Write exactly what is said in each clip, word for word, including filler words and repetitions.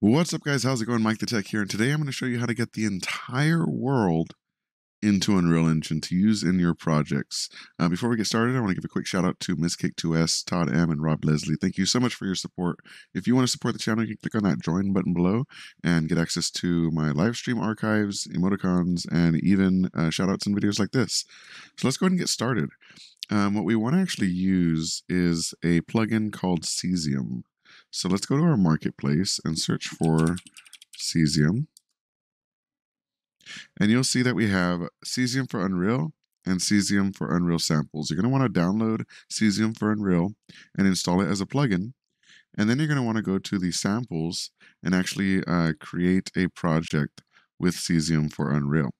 What's up, guys? How's it going? Mike the Tech here, and today I'm going to show you how to get the entire world into Unreal Engine to use in your projects. Uh, before we get started, I want to give a quick shout out to Miz Kick two S, Todd M, and Rob Leslie. Thank you so much for your support. If you want to support the channel, you can click on that join button below and get access to my live stream archives, emoticons, and even uh, shout outs and videos like this. So let's go ahead and get started. Um, what we want to actually use is a plugin called Cesium. So let's go to our marketplace and search for Cesium. And you'll see that we have Cesium for Unreal and Cesium for Unreal samples. You're going to want to download Cesium for Unreal and install it as a plugin. And then you're going to want to go to the samples and actually uh, create a project with Cesium for Unreal.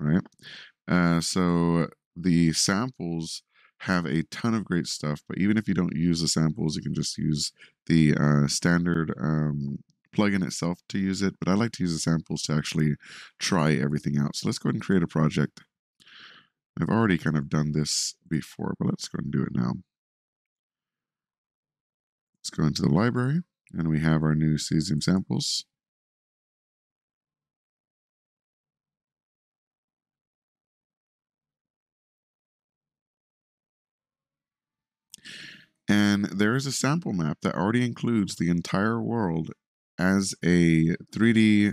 All right. Uh, so the samples have a ton of great stuff, but even if you don't use the samples, you can just use the uh, standard um, plugin itself to use it, but I like to use the samples to actually try everything out. So let's go ahead and create a project. I've already kind of done this before, but let's go ahead and do it now. Let's go into the library, and we have our new Cesium samples. And there is a sample map that already includes the entire world as a three D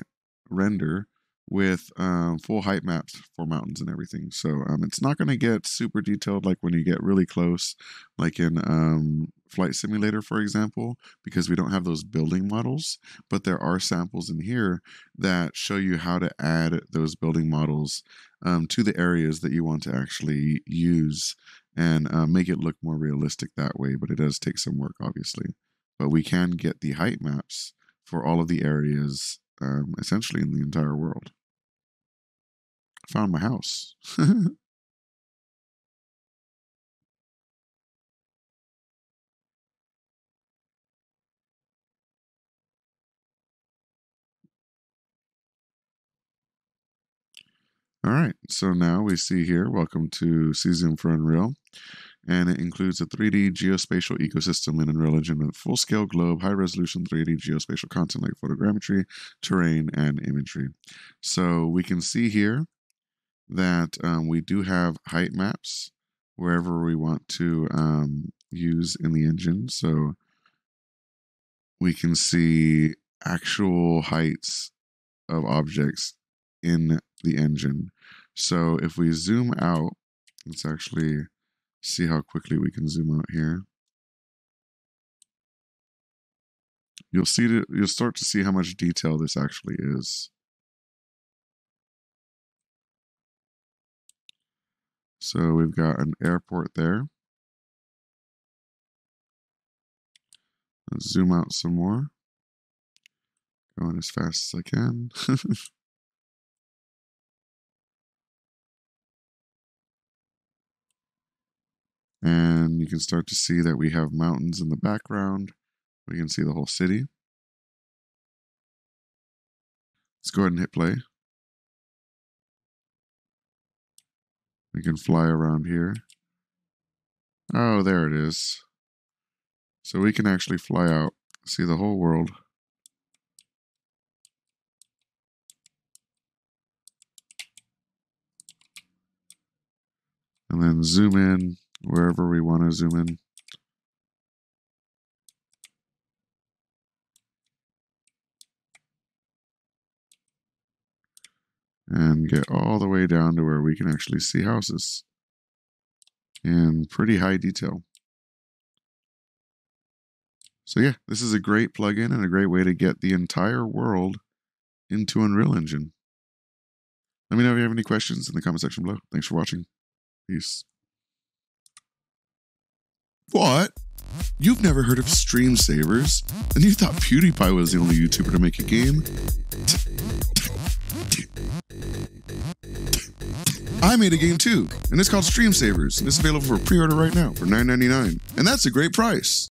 render with um, full height maps for mountains and everything. So um, it's not going to get super detailed like when you get really close, like in um, Flight Simulator, for example, because we don't have those building models. But there are samples in here that show you how to add those building models um, to the areas that you want to actually use and uh, make it look more realistic that way. But it does take some work, obviously. But we can get the height maps for all of the areas um, essentially in the entire world. I found my house. All right, so now we see here, welcome to Cesium for Unreal. And it includes a three D geospatial ecosystem in Unreal Engine with full-scale globe, high-resolution three D geospatial content like photogrammetry, terrain, and imagery. So we can see here that um, we do have height maps wherever we want to um, use in the engine. So we can see actual heights of objects in the engine. So if we zoom out, let's actually see how quickly we can zoom out here. You'll see that you'll start to see how much detail this actually is. So we've got an airport there. Let's zoom out some more. Going as fast as I can. And you can start to see that we have mountains in the background. We can see the whole city. Let's go ahead and hit play. We can fly around here. Oh, there it is. So we can actually fly out, see the whole world. And then zoom in wherever we want to zoom in. And get all the way down to where we can actually see houses in pretty high detail. So yeah, this is a great plugin and a great way to get the entire world into Unreal Engine. Let me know if you have any questions in the comment section below. Thanks for watching. Peace. What? You've never heard of Stream Savers? And you thought PewDiePie was the only YouTuber to make a game? I made a game too, and it's called Stream Savers, and it's available for pre-order right now for nine ninety-nine, and that's a great price.